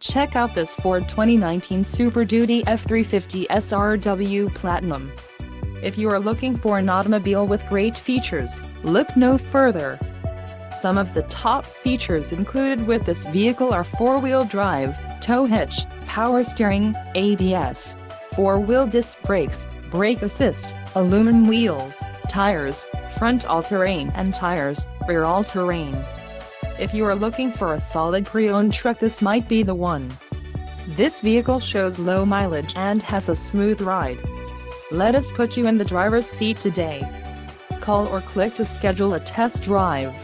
Check out this Ford 2019 Super Duty F-350 SRW Platinum. If you are looking for an automobile with great features, look no further. Some of the top features included with this vehicle are four-wheel drive, tow hitch, power steering, ABS, four-wheel disc brakes, brake assist, aluminum wheels, tires, front all-terrain and tires, rear all-terrain. If you are looking for a solid pre-owned truck, this might be the one. This vehicle shows low mileage and has a smooth ride. Let us put you in the driver's seat today. Call or click to schedule a test drive.